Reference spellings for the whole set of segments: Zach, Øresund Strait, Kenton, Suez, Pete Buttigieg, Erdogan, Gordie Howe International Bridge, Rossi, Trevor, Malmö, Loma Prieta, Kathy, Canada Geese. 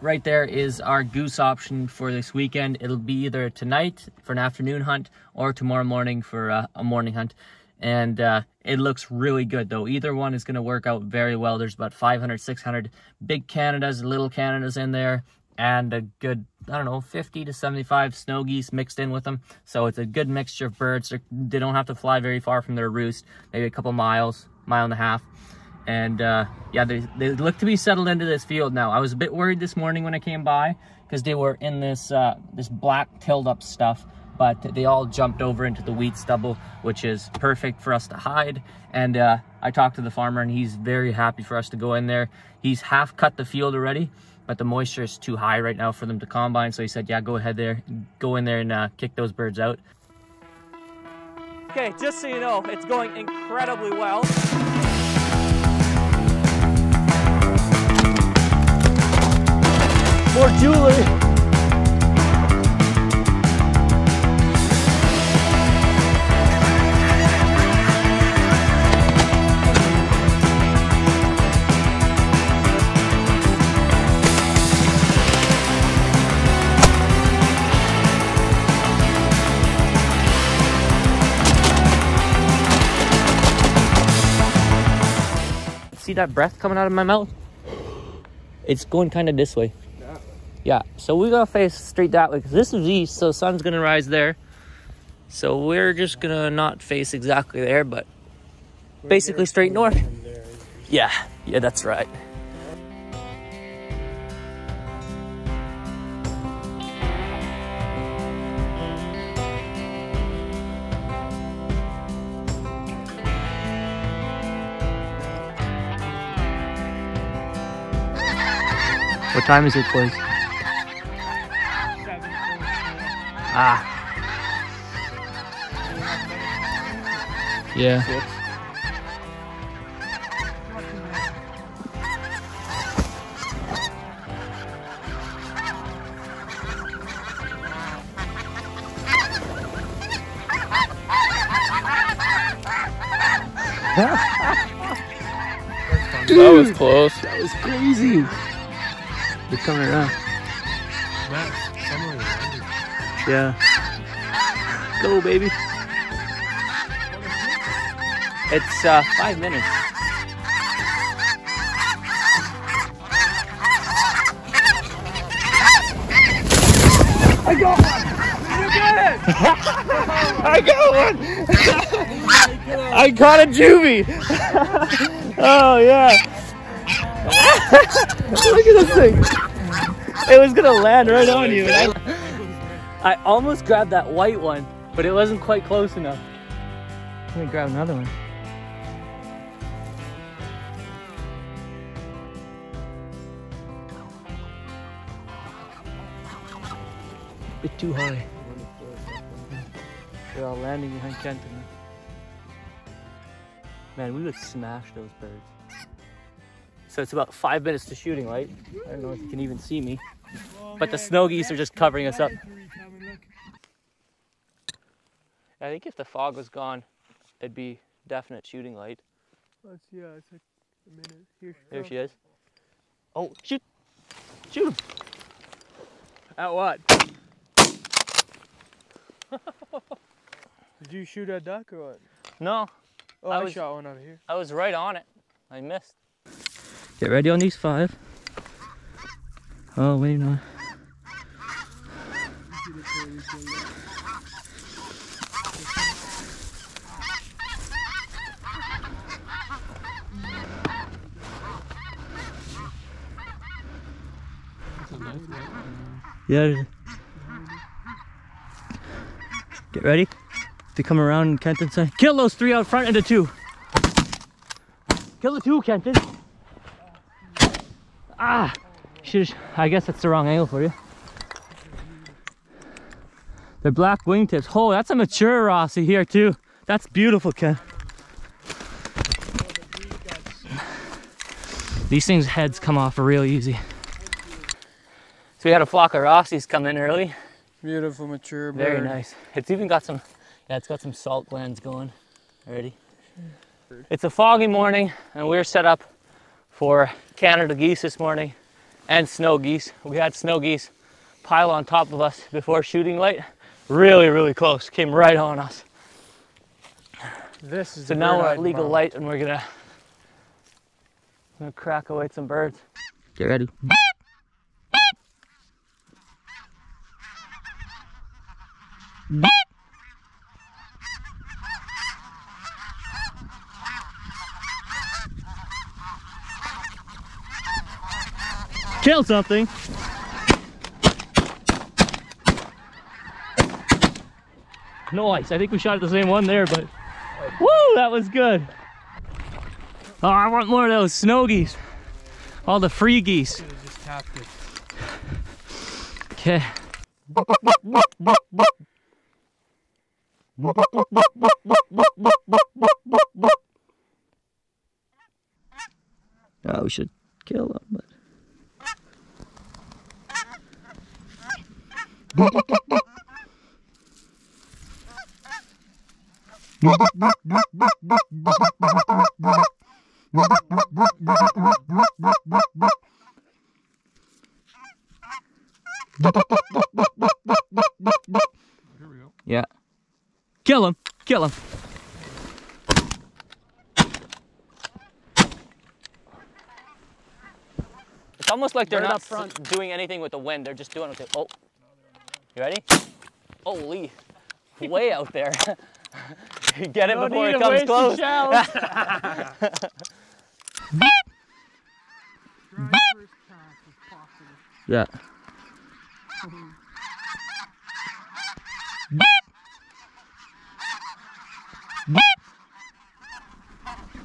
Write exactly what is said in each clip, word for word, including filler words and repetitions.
right there is our goose option for this weekend. It'll be either tonight for an afternoon hunt or tomorrow morning for uh, a morning hunt. And uh, it looks really good, though. Either one is going to work out very well. There's about five hundred, six hundred big Canadas, little Canadas in there, and a good, I don't know, fifty to seventy-five snow geese mixed in with them. So it's a good mixture of birds. They're, they don't have to fly very far from their roost, maybe a couple miles, mile and a half. And uh, yeah, they, they look to be settled into this field now. I was a bit worried this morning when I came by because they were in this, uh, this black tilled up stuff, but they all jumped over into the wheat stubble, which is perfect for us to hide. And uh, I talked to the farmer and he's very happy for us to go in there. He's half cut the field already, but the moisture is too high right now for them to combine. So he said, yeah, go ahead there, go in there and uh, kick those birds out. Okay, just so you know, it's going incredibly well. Poor Julie. See that breath coming out of my mouth? It's going kind of this way. Yeah, so we gotta face straight that way because this is east, so the sun's gonna rise there. So we're just gonna not face exactly there, but basically straight north. Yeah, yeah, that's right. What time is it, boys? Ah. Yeah. Six. Dude, that was close. That was crazy. They're coming around. Yeah. Go, baby. It's uh, five minutes. I got one! You got it! I got one! I caught a juvie! Oh, yeah. Look at this thing. It was gonna land right on you. I, I almost grabbed that white one, but it wasn't quite close enough. Let me grab another one. A bit too high. They're all landing behind Kenton. Man, we would smash those birds. So it's about five minutes to shooting light. I don't know if you can even see me. But the snow geese are just covering us up. I think if the fog was gone, it'd be definite shooting light. Yeah, it's like a minute. Here she there she is. Oh, shoot! Shoot! At what? Did you shoot at duck or what? No. Oh, I, I was, shot one out of here. I was right on it. I missed. Get ready on these five. Oh, wait, no. Yeah. Get ready. They come around and Kenton said, kill those three out front and the two. Kill the two, Kenton. Ah, should've, I guess that's the wrong angle for you. They're black wingtips. Oh, that's a mature Rossi here too. That's beautiful, Ken. These things' heads come off real easy. So we had a flock of Rossies come in early. Beautiful mature bird. Very nice. It's even got some, yeah, it's got some salt glands going already. It's a foggy morning and we're set up for Canada geese this morning. and snow geese. We had snow geese pile on top of us before shooting light. Really, really close, came right on us. This is so now we're at legal moment. light and we're gonna, gonna crack away some birds. Get ready. Killed something. Nice. I think we shot at the same one there, but woo, that was good. Oh, I want more of those snow geese. All the free geese. Okay. Oh, we should kill them, but. Here we go. Yeah. Kill him. Kill him. It's almost like they're not doing anything with the wind. They're just doing it with the, oh. You ready? Holy, way out there. You get it Don't before it comes close. Yeah.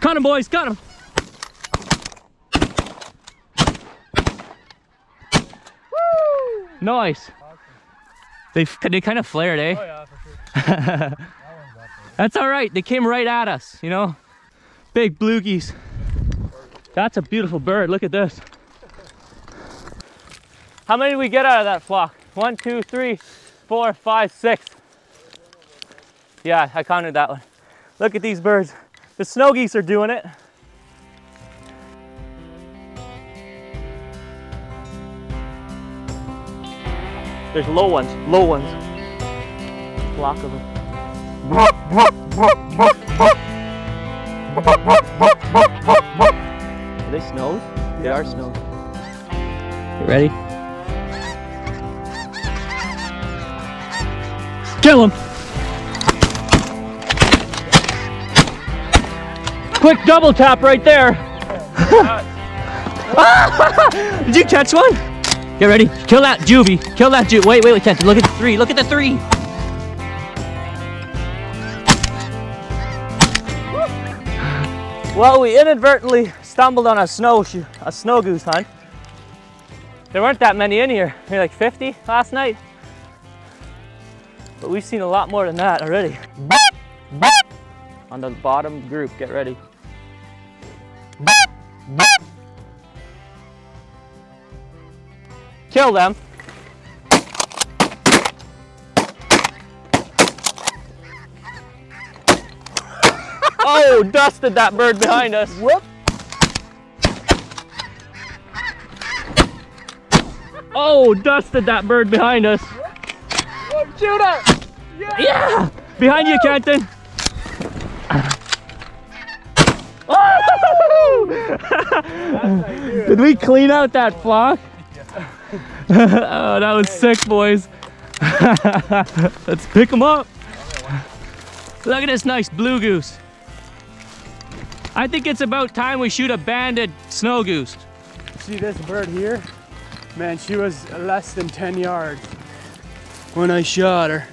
Cut him, boys, cut him. Woo! Nice. They, they kind of flared, eh? Oh yeah, for sure. That's all right. They came right at us, you know? Big blue geese. That's a beautiful bird. Look at this. How many did we get out of that flock? One, two, three, four, five, six. Yeah, I counted that one. Look at these birds. The snow geese are doing it. There's low ones, low ones. Flock of them. Are they snows? They are snows. You ready? Kill him! Quick double tap right there. Did you catch one? Get ready. Kill that juvie. Kill that juvie. Wait, wait, wait, Kenton. Look at the three. Look at the three. Well, we inadvertently stumbled on a snow shoe, a snow goose hunt. There weren't that many in here. Maybe like fifty last night. But we've seen a lot more than that already. On the bottom group, get ready. Kill them. Oh, dusted that bird behind us. Whoop. Oh, dusted that bird behind us. Oh, shoot it. Yeah. Yeah. Behind Woo. You, Kenton. Oh. Did we clean out that flock? Oh, that was sick, boys. Let's pick them up. Look at this nice blue goose. I think it's about time we shoot a banded snow goose. See this bird here? Man, she was less than ten yards when I shot her.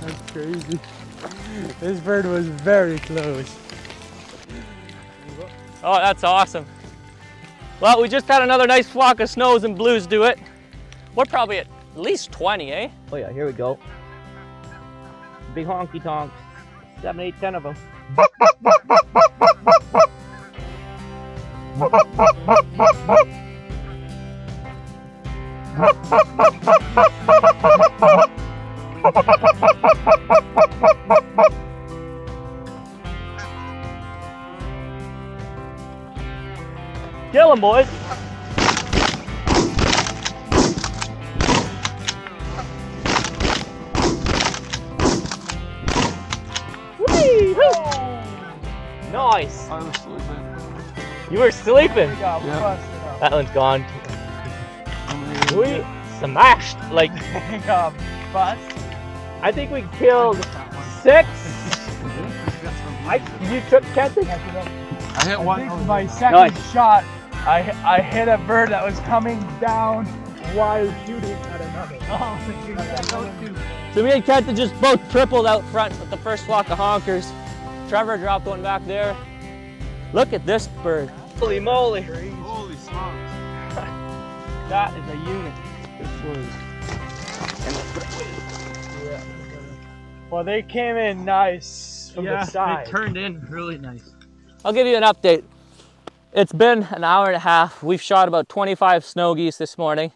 That's crazy. This bird was very close. Oh, that's awesome. Well, we just had another nice flock of snows and blues do it. We're probably at least twenty, eh? Oh yeah, here we go. Big honky tonk. Seven, eight, ten of them. Kill him, boys. Nice. I was sleeping. You were sleeping? We got, we yeah. That one's gone. We smashed like. We got bust. I think we killed six. I, you took Kathy? I hit one. I think my second nice. shot, I I hit a bird that was coming down while shooting at another. Oh, so we had Kathy just both tripled out front with the first flock of honkers. Trevor dropped one back there. Look at this bird. Holy moly. Holy smokes. That is a unit. Yeah. Well, they came in nice from yeah, the side. They turned in really nice. I'll give you an update. It's been an hour and a half. We've shot about twenty-five snow geese this morning,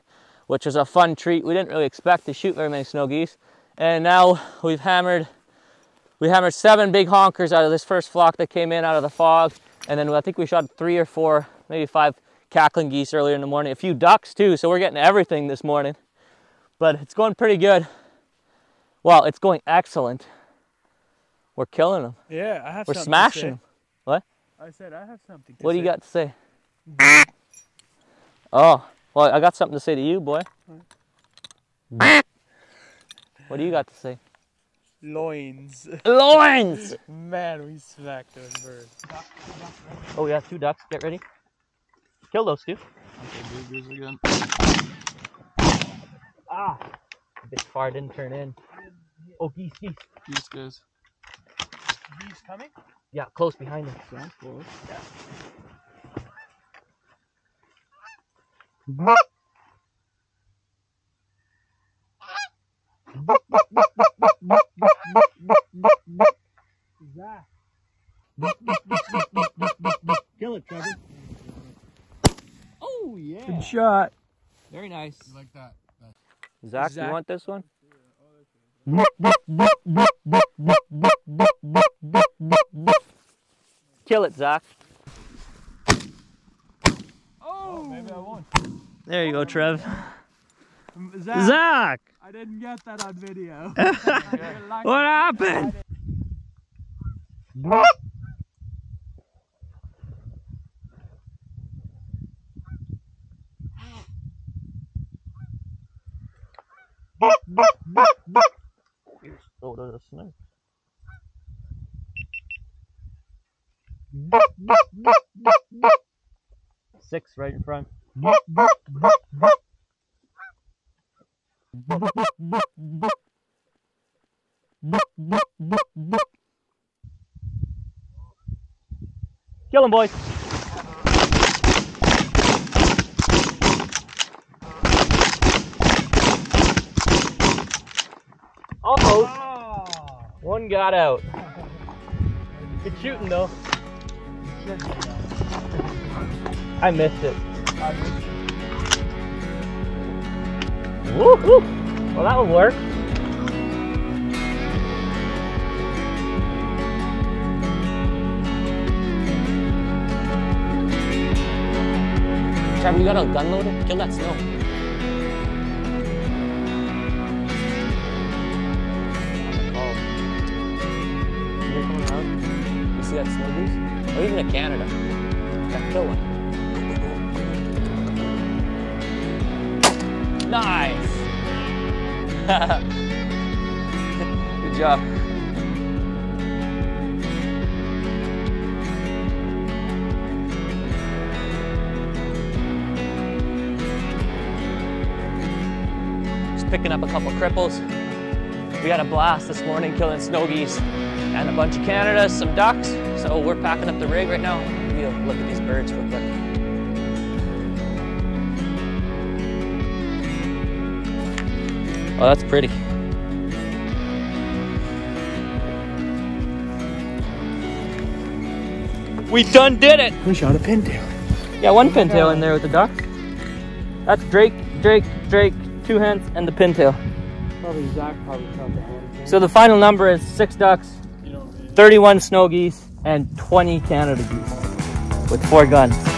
which was a fun treat. We didn't really expect to shoot very many snow geese. And now we've hammered We hammered seven big honkers out of this first flock that came in out of the fog. And then I think we shot three or four, maybe five cackling geese earlier in the morning. A few ducks too, so we're getting everything this morning. But it's going pretty good. Well, it's going excellent. We're killing them. Yeah, I have we're something We're smashing to say. them. What? I said I have something to what say. What do you got to say? Oh, well, I got something to say to you, boy. What do you got to say? Loins. Loins! Man, we smacked those birds. Oh, we got two ducks. Get ready. Kill those two. Okay, do again. Ah! This far didn't turn in. Oh, geese, geese. Geese, guys. Geese coming? Yeah, close behind us. Yeah, close. Yeah. Zach. Kill it, Trevor. Oh yeah. Good shot. Very nice. You like that? Zach, Zach, you want this one? Kill it, Zach. Oh, maybe I won't. There you go, Trev. Zach. Zach. I didn't get that on video. What happened? Oh, there's a snake. Six right in front. Kill him, boys. Almost. Oh. One got out. Good shooting, though. I missed it. Woo-hoo. Well, that would work. Trevor, you got a gun loaded? Kill that snow. Oh. You're coming around? You see that snow goose? Or even a Canada. That kill one. Nice! Good job. Just picking up a couple cripples. We had a blast this morning killing snow geese and a bunch of Canadas, some ducks. So we're packing up the rig right now. We'll look at these birds real quick. Oh, that's pretty. We done did it! We shot a pintail. Yeah, one pintail in there with the duck. That's Drake, Drake, Drake, two hens, and the pintail. Probably Zach probably shot the hen. So the final number is six ducks, thirty-one snow geese, and twenty Canada geese with four guns.